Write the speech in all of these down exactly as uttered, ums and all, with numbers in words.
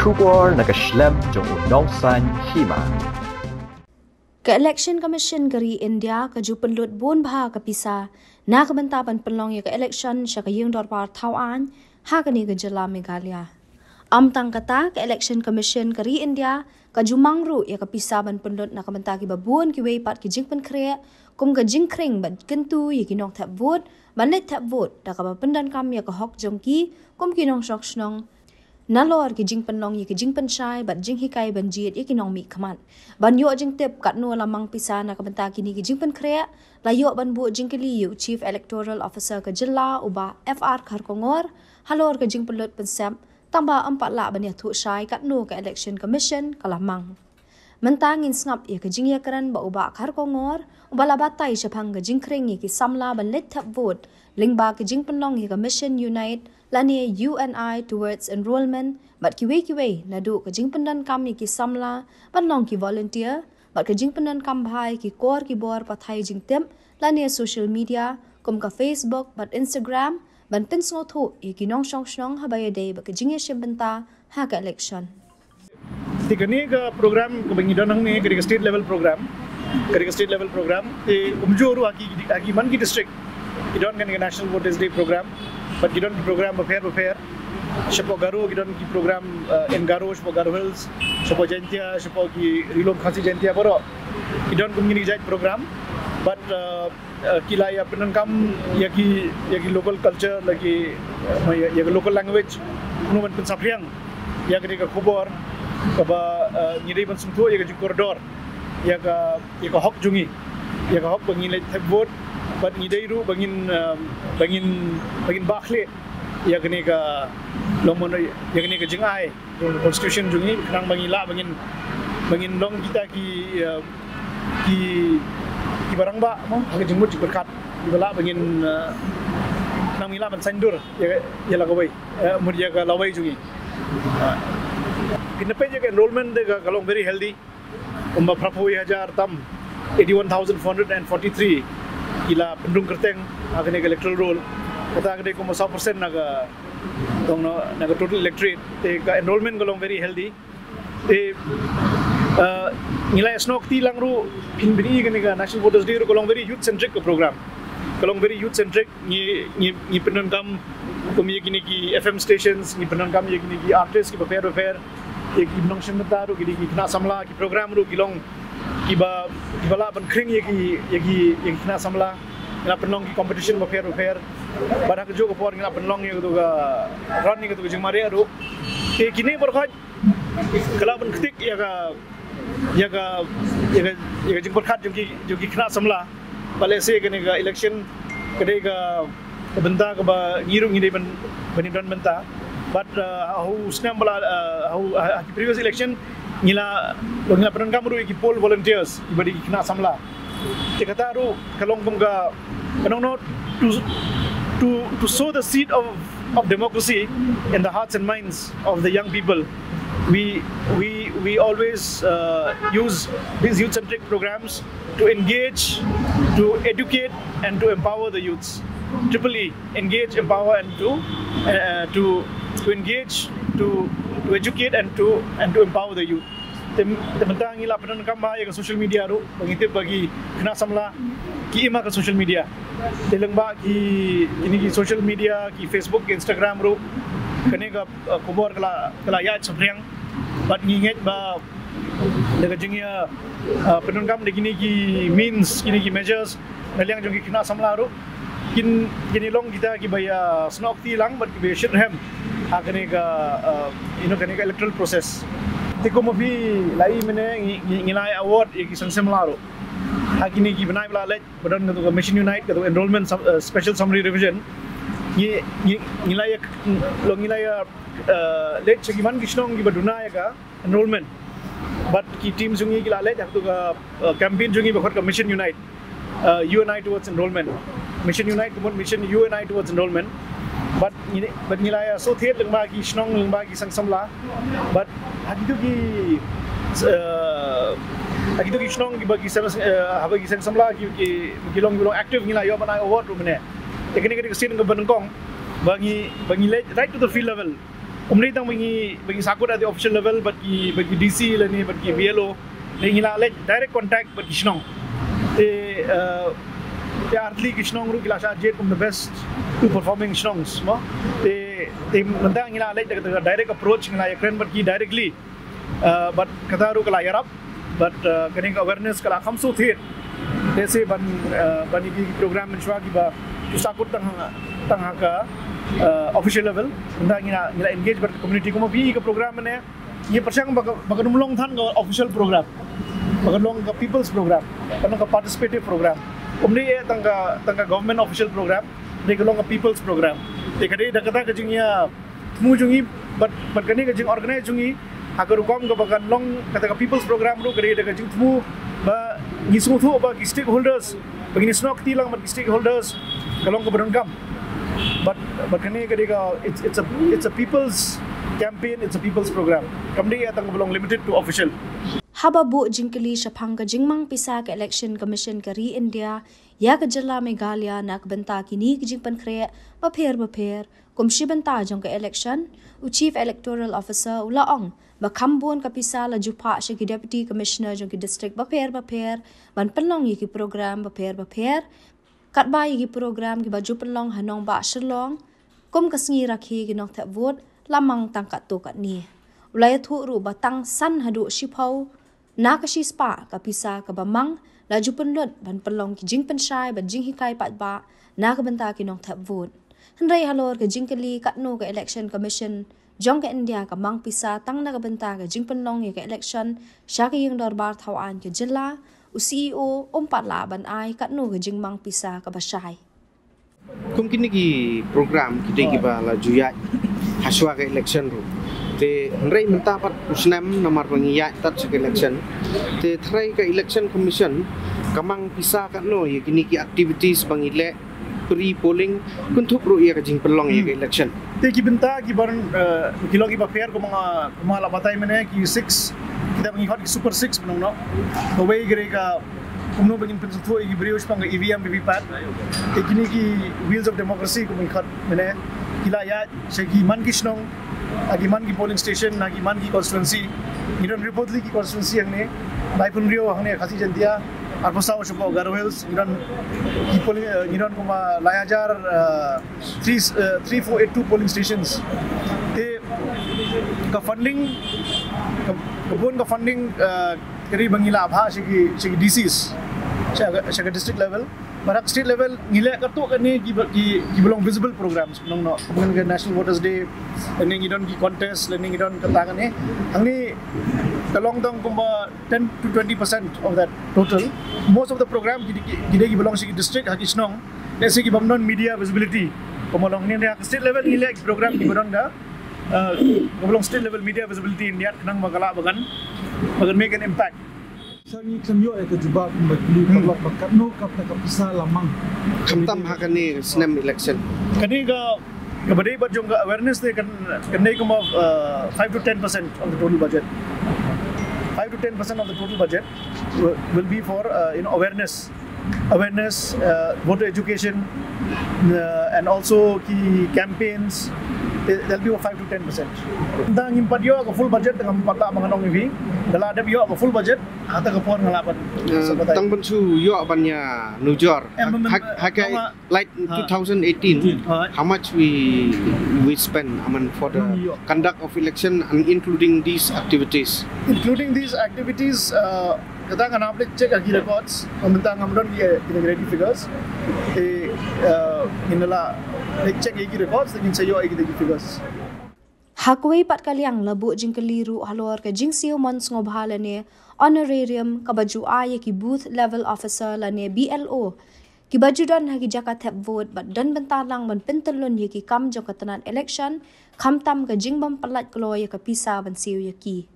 Cúpor na kaslam jong udongsan hima. Ka Election Commission gari India ka jupenlut bun bah ka pisa na kabantapan penlong ya ka election sya ka yung dorpar tawaan ha ka ni ka jala Meghalaya. Amtang kata ka Election Commission gari India ka jumangru ya ka pisaban penlut na kabanta ki babuan ki weipat ki jingpen kre kum ka jingkring bad kentu ya ki nong tap vote ban let tap vote da ka pendan kam ya ka hok jong ki kum ki nong shok snong nalor ki jing penlong yi ki jing penchai bat jing hikai ban jiet yi ki nong mi khaman ban yo jing tep kat no lamang pisana ka benta ki ni ki jing pen khrea la yo ban bu jing kili yu chief electoral officer ka jilla uba F R Kharkongor halor ka jing pelot pensam tamba empat la ban ya thu shai kat no ka Election Commission ka lamang mentangin snap yi ka jing ya karan ba uba Kharkongor uba la batai shapang ka jing kring yi ki samla ban let tap vote lingba ki jing penlong yi ka Mission Unite lani U N I towards enrollment bat kiwe kiwe nadu ka jing pendan kam ki samla ban long ki volunteer bat ka jing pendan kam bhai ki kor ki bor pathai jing tem lani social media kom ka Facebook bat Instagram ban tin sno thu e ki nong shong shong habaya day ba ka jing ye shembenta ha ka election tikani ka program ko bangi donang ni ka state level program ka state level program te umjoru aki aki man ki district idon kan national voters day program but gidon ki program affair affair shapo garo gidon ki program in garo shapo garo hills shapo jentia shapo ki rilom khasi jentia boro gidon kumni jai program but kilai apenan kam yaki yaki local culture lagi yaki local language nu ban saphyang yaki ka khobor kaba ngiri ban sumtho yaki corridor yaka yaka hok jungi yaka hok ngile thebot bat ngidai ru bangin bangin bangin bakhle yakni ka lomon yakni ka jingai constitution jungi nang bangila bangin bangin long kita ki ki ki barang ba mo ka jimut berkat dibala bangin nang mila ban sandur ya la gawai murya ka lawai jungi kinpe je enrollment de ka long very healthy umba prapuihajar tam eighty-one thousand four hundred forty-three ila pendung kerteng agane electoral roll kata agane ko one hundred percent naga dong naga total electorate te enrollment golong very healthy te nilai snokti langru pinbri gane ga national voters day golong very youth centric program golong very youth centric ni ni penangam komi gine ki F M stations ni penangam ye gine ki artists ki fair fair ek nong shemta ru gine ki na samla ki program ru gilong Iba ibala ban kring yagi yagi yang kena samla kena penlong ki competition ba fair fair bara ka jogo por kena penlong yagi tu ga rani ka tu jing maria ru ke kini por khaj kala ban ketik yaga yaga yaga yaga jing por khat jogi jogi kena samla bale se kene ga election kede ga benda ka ba ngiru ngide ban banidon benta but how snam bala how ki previous election ngila ngila penan kamru ki poll volunteers ibadi kena samla te kata ru kalong bunga kanong to to to sow the seed of of democracy in the hearts and minds of the young people we we we always uh, use these youth centric programs to engage to educate and to empower the youths triple E engage empower and to uh, to to engage to to educate and to and to empower the youth. Tentang ila penan kamba ya social media ru pengitip bagi kena samla ki ima ka social media. Telengba ki ini ki social media ki Facebook Instagram ru kene ka kubor kala kala ya sebriang bat nginget ba daga jingya penan kam de kini ki means kini ki measures naliang jong ki kena samla ru kin kini long kita ki baya snokti lang bat ki beshet hem akane ka ino kane ka electoral process teko mo bi lai mene ngilai award e ki sansemlaro akini ki banai bla let badan ka Mission Unite ka enrollment special summary revision ye ngilai lo ngilai let cheki man kishnong ki baduna ka enrollment but ki team jungi ki la let ak to ka campaign jungi bakhot ka Mission Unite U N I towards enrollment Mission Unite kumon mission U N I towards enrollment but ini but nilai so thiet leng ba ki snong leng ba ki sang samla but hagitu ki hagitu ki snong ki ba ki sang haba ki sang samla ki ki gilong gilong active nilai yo banai award ru mene ekini ki sin ke benengkong bangi bangi right to the field level umri tang bagi bagi sakura di official level, bagi bagi D C lani, bagi B L O, lagi lah direct contact bagi Kishnong. Te artli Kishnong ru kilasha Jade from the best to performing Kishnongs, mo. Te te nanti angin lah direct approach ngilah ekran bagi directly, but kata ru kalah yarap, but kering awareness kalah kamsu thir. Desi ban ban iki program mencuba kita sakut tengah tengah ke official level, kita ingin kita engage ber community kuma bi ke program ini, ini percaya kita baga numlong than ke official program, baga numlong ke people's program, karena ke participative program, kemudian tengah tengah government official program, dia kelong ke people's program, dekade dekade kejengnya mujungi, ber berkini kejeng organize jungi, agar ukom ke baga numlong kata ke people's program ru dekade kejeng mu ba ngisung tu bagi stakeholders, begini snok tilang bagi stakeholders kalau keberon kam, but but kene kadika it's it's a it's a people's campaign, it's a people's program. Kamdi atang belong limited to official. Hababu jingkeli shaphanga jingmang pisa ke election commission kari India ya ke jilla Meghalaya nak benta kini jingpan khre bapher bapher kumshi benta jong ke election u chief electoral officer ulaong bakambon kapisa la jupa shiki deputy commissioner jong ki district bapher bapher ban penlong yiki program bapher bapher kat ba yiki program ki baju penlong hanong ba shlong kom kasngi rakhi ki nok tha vote lamang tangkat to kat ni ulai thu ru batang san hadu shipau nakashi spa kapisa kabamang laju penlot ban penlong ki jing penshai ban jing hikai pat ba nak benta ki nok tha vote hendai halor ke jingkeli kat no ke election commission jong ke India ka mang pisa tang na ka benta ka jingpen long ye ka election sha ka yeng darbar thawaan ke jilla u C E O om patla ban ai kat nu ka jing mang pisa ka basai kumkin ki program kita ki ba la juya haswa ka election ru te hendrai menta pat usnam namar pangiya tat ka election te thrai ka election commission kamang pisa kat no ye kini ki activities bang ile pre polling kuntuk ru ye ka jingpen long ye ka election teki bentar ki barang kilogi paper ko mga mga labatay mene ki six kita mengikot super six menungno the way grega umno bangin pensutu ki brioche pang E V M V V P A T tekini ki wheels of democracy ko mengikot mene kila ya segi man ki snong agi man ki polling station nagi man ki constituency iron report li ki constituency angne laifun rio angne khasi jantia arposaw shpo garwels iron people iron ko ma layajar three four eight two polling stations te ka funding kabun ka funding kari bangila abha sigi sigi disease sigi district level barak state level ngile kartu kani ki ki belong visible programs nong no ngan national voters day learning iron ki contest learning iron katang ne angni along dong kumba ten to twenty percent of that total. Most of the program gidegi belong to district Hakishnong. Let's say gibam non media visibility. Komolong ni ya state level ni like program gibon da. Komolong state level media visibility in India kenang magala bagan bagan make an impact. Sangi kamyo ek jubab mbakli parlok bakat no kap tak pisah lamang. Khamtam hakani snem election. Kani ga kabadai bat jong awareness te kan kanai kuma five to ten percent of the total budget. five to ten percent of the total budget will be for uh, you know awareness awareness uh, voter education uh, and also key campaigns they'll be five to ten percent tang impat yo full budget tang patla manganong ivi dala adep yo full budget ata ka pon ngalapan tang bensu yo bannya nujor hakai like twenty eighteen how much we we spend aman for the conduct of election and including these activities including these activities uh, kita akan ambil cek lagi records, pemerintah ngamron dia kita ready figures, eh inilah cek lagi records, dengan saya lagi lagi figures. Hakwe pat kali yang lebu jingkeliru halor ke jingsiu mons ngobhalane honorarium kabaju aye ki booth level officer lane B L O ki baju don hagi jaka tap vote bat dan bentalang ban pentelun ye ki kam jong katanan election kamtam ke jingbam palat klo ye ke pisa ban siu ye ki.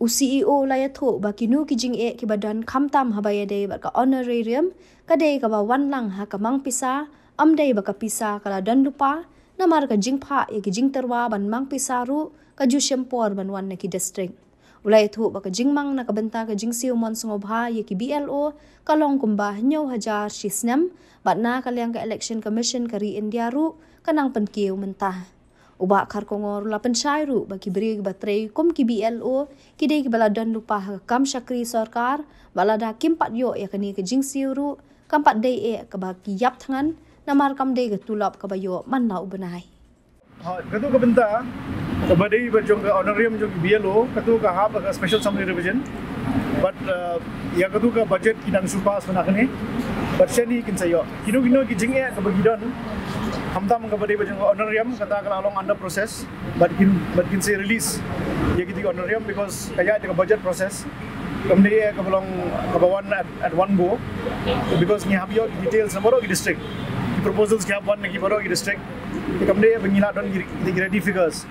U C E O layatho bakinu kijing e ki badan khamtam habayade baka honorarium kadai ka ba wanlang ha kamang pisa amdai baka pisa kala dan lupa namar ka jingpha e ki jingterwa ban mang pisa ru ka jushempor ban wan ki district ulayatho baka jingmang na ka benta ka jingsiu monsngobha ye ki B L O kalong kumba nine thousand shisnam batna kalyang ka election commission kari India ru kanang penkiu mentah Uba karkongor la panchairu baki brig batrei kom ki B L O kidei ki bala don lupa kam shakri sarkar bala da kimpat yo yakani ke jingsiru kampat dei e ka baki yap thangan namar kam dei ke tulap ka bayo manau benai ha katu ka benta badai bajong ka honorarium jong B L O katu ka hab ka special summary revision but ya katu ka budget kinang supas menakne but seni kin sayo kino kino ki jinge ka bagi don Hamta mengabari bajang honorarium kata kalau long under proses, but kin but kin saya release ya gitu honorarium because kayak ada budget proses, kemudian kalau long kabawan at at one go, because ni habio details baru di district, proposals kita buat lagi baru di district, kemudian pengilat don di ready figures,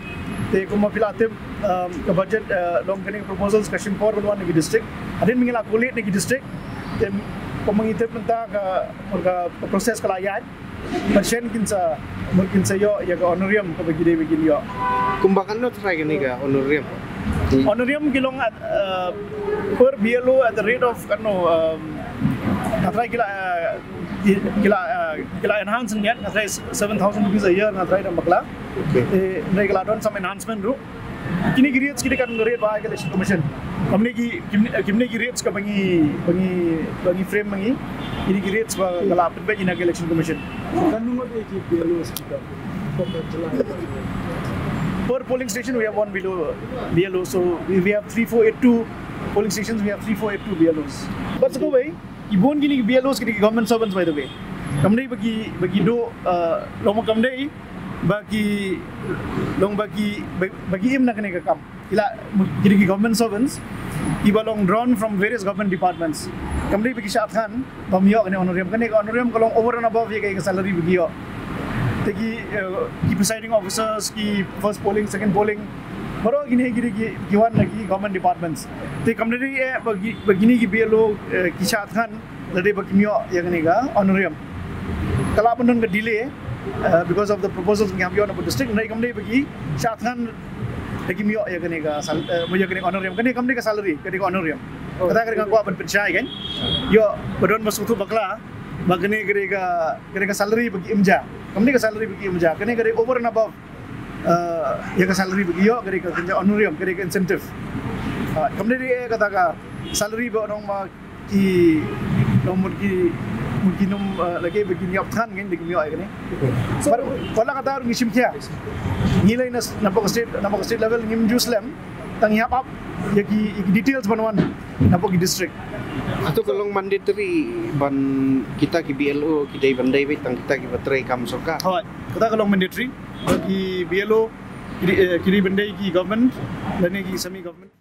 jadi kalau mau pilatif ke budget long kini proposals kasih import buat lagi district, ada yang mengilat kulit lagi district, jadi pemengitip tentang ke proses kelayan. Pasien kinsa mungkin saya ya ke honorarium ke bagi dia bagi dia. Kumbakan lo try gini ke honorarium. Honorarium kilong at uh, per B L O at the rate of kano um, natrai kila uh, kila uh, kila enhance niat natrai seven thousand rupees a year natrai dan bakla. Okay. Natrai kila don some enhancement ru. Kini ki rates kita kan rate bahaya ke election commission. Kamne ki kimne ki rates ka bangi bangi bangi frame bangi. Ini ki rates ba kala apit ba ina ke election commission. Per polling station we have one below B L O, so we have three four eight two polling stations, we have three four eight two B L Os. But so way, ibon gini B L Os kini government servants by the way. Kamne bagi bagi do lomo kamne bagi long bagi bagi im nak kene ka kam. Ila jadi government servants iba long drawn from various government departments. Kamri bagi syarat kan, pamiyok ni honorarium kan, honorarium kalau over and above ya kayak salary bagi yo. Tegi ki presiding officers ki first polling, second polling, baru gini gini ki giwan lagi government departments. Tegi kamri eh bagi begini ki B L O ki syarat kan, jadi bagi miyok ya kene ka honorarium. Kalau pun dengan delay because of the proposals yang kami on about district, nai kamri bagi syarat kan lagi miyok ya kene ka, ya kene honorarium, kene kamri ka salary, kene ka honorarium. Kata kira kau apa percaya kan? Yo, badan bersuatu bakla, maknanya kira kira kira salary bagi imja, kami kira salary bagi imja, kena kira over and above, ya kira salary bagi yo, kira kira honorarium, kira kira incentive. Kami dia kata kata salary bagi orang mak ki, orang mungkin mungkin nom lagi bagi niatan kan, bagi niat kan? Sebab kalau kata orang isim kia, nilai nas nampak state nampak state level ni menjuslam. Tangiap up, yaki details banuan, nampak di district. Atau kalau mandatory ban kita ke B L O kita ibandai baik tang kita ke baterai kamsoka. Hoi, kita kalau mandatory bagi B L O kiri bandai ki government dan ki semi government.